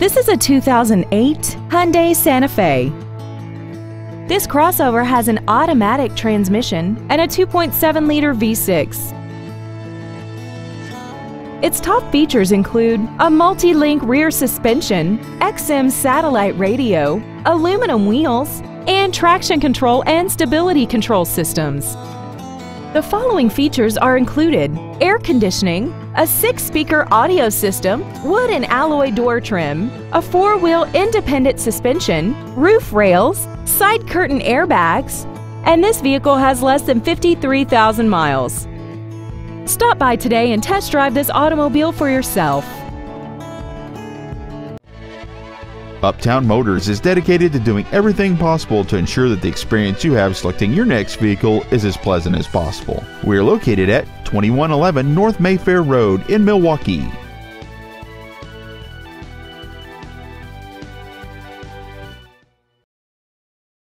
This is a 2008 Hyundai Santa Fe. This crossover has an automatic transmission and a 2.7-liter V6. Its top features include a multi-link rear suspension, XM satellite radio, aluminum wheels, and traction control and stability control systems. The following features are included: air conditioning, a 6-speaker audio system, wood and alloy door trim, a 4-wheel independent suspension, roof rails, side curtain airbags, and this vehicle has less than 53,000 miles. Stop by today and test drive this automobile for yourself. Uptown Motors is dedicated to doing everything possible to ensure that the experience you have selecting your next vehicle is as pleasant as possible. We are located at 2111 North Mayfair Road in Milwaukee.